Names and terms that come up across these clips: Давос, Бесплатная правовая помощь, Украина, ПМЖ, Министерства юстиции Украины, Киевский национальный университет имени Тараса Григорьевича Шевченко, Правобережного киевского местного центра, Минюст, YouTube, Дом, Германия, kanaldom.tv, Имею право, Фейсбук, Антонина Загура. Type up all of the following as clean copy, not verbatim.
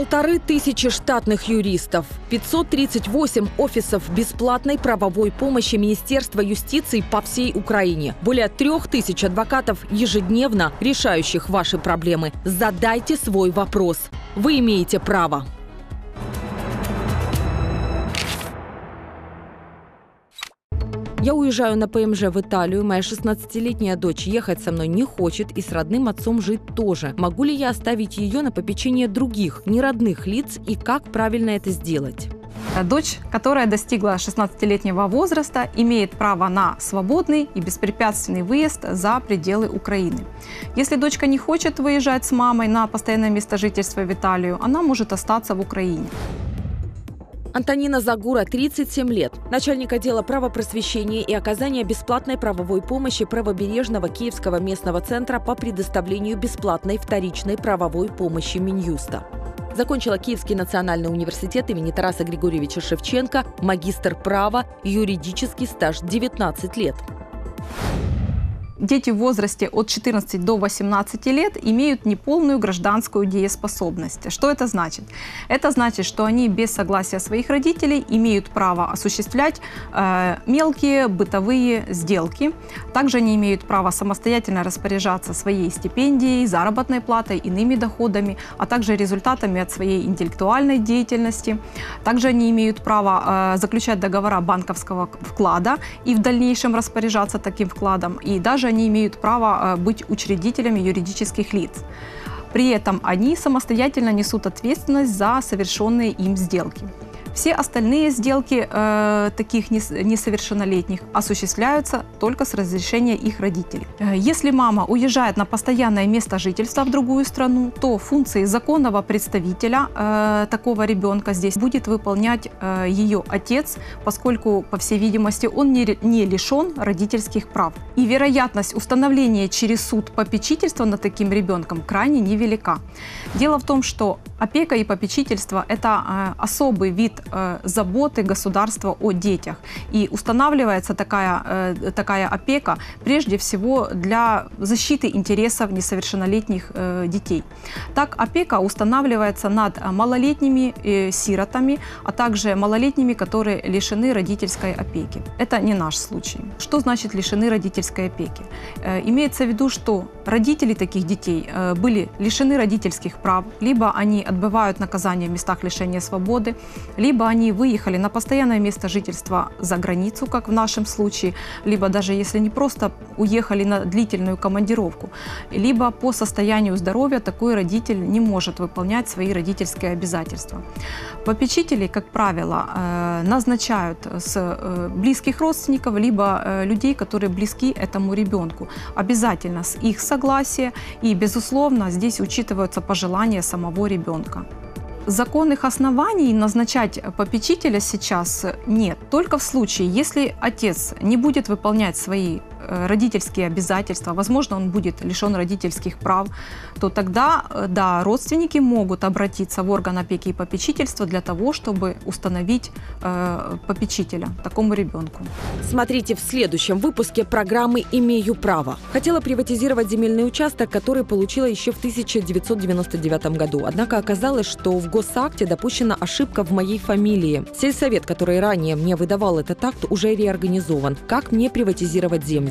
1500 штатных юристов, 538 офисов бесплатной правовой помощи Министерства юстиции по всей Украине, более 3000 адвокатов ежедневно, решающих ваши проблемы. Задайте свой вопрос. Вы имеете право. Я уезжаю на ПМЖ в Италию, моя 16-летняя дочь ехать со мной не хочет и с родным отцом жить тоже. Могу ли я оставить ее на попечение других, неродных лиц и как правильно это сделать? Дочь, которая достигла 16-летнего возраста, имеет право на свободный и беспрепятственный выезд за пределы Украины. Если дочка не хочет выезжать с мамой на постоянное место жительства в Италию, она может остаться в Украине. Антонина Загура, 37 лет, начальник отдела правопросвещения и оказания бесплатной правовой помощи Правобережного киевского местного центра по предоставлению бесплатной вторичной правовой помощи Минюста. Закончила Киевский национальный университет имени Тараса Григорьевича Шевченко, магистр права, юридический стаж 19 лет. Дети в возрасте от 14 до 18 лет имеют неполную гражданскую дееспособность. Что это значит? Это значит, что они без согласия своих родителей имеют право осуществлять мелкие бытовые сделки. Также они имеют право самостоятельно распоряжаться своей стипендией, заработной платой, иными доходами, а также результатами от своей интеллектуальной деятельности. Также они имеют право заключать договора банковского вклада и в дальнейшем распоряжаться таким вкладом. И даже они имеют право быть учредителями юридических лиц. При этом они самостоятельно несут ответственность за совершенные им сделки. Все остальные сделки таких несовершеннолетних осуществляются только с разрешения их родителей. Если мама уезжает на постоянное место жительства в другую страну, то функции законного представителя такого ребенка здесь будет выполнять ее отец, поскольку, по всей видимости, он не лишен родительских прав. И вероятность установления через суд попечительства над таким ребенком крайне невелика. Дело в том, что опека и попечительство – это особый вид заботы государства о детях. И устанавливается такая опека прежде всего для защиты интересов несовершеннолетних детей. Так, опека устанавливается над малолетними сиротами, а также малолетними, которые лишены родительской опеки. Это не наш случай. Что значит лишены родительской опеки? Имеется в виду, что родители таких детей были лишены родительских прав, либо они отбывают наказание в местах лишения свободы, либо они выехали на постоянное место жительства за границу, как в нашем случае, либо даже если не просто уехали на длительную командировку, либо по состоянию здоровья такой родитель не может выполнять свои родительские обязательства. Попечителей, как правило, назначают с близких родственников, либо людей, которые близки этому ребенку. Обязательно с их согласия и, безусловно, здесь учитываются пожелания самого ребенка. Законных оснований назначать попечителя сейчас нет, только в случае, если отец не будет выполнять свои родительские обязательства, возможно, он будет лишен родительских прав, то тогда, да, родственники могут обратиться в орган опеки и попечительства для того, чтобы установить попечителя такому ребенку. Смотрите в следующем выпуске программы «Имею право». Хотела приватизировать земельный участок, который получила еще в 1999 году. Однако оказалось, что в госакте допущена ошибка в моей фамилии. Сельсовет, который ранее мне выдавал этот акт, уже реорганизован. Как мне приватизировать землю?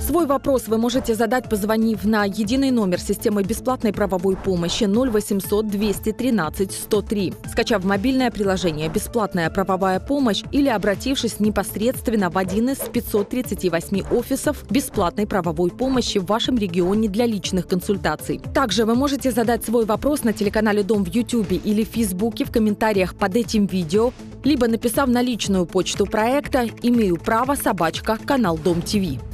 Свой вопрос вы можете задать, позвонив на единый номер системы бесплатной правовой помощи 0800 213 103, скачав мобильное приложение «Бесплатная правовая помощь» или обратившись непосредственно в один из 538 офисов бесплатной правовой помощи в вашем регионе для личных консультаций. Также вы можете задать свой вопрос на телеканале «Дом» в YouTube или в Фейсбуке в комментариях под этим видео, либо написав на личную почту проекта «Имею право, @каналдом.тв».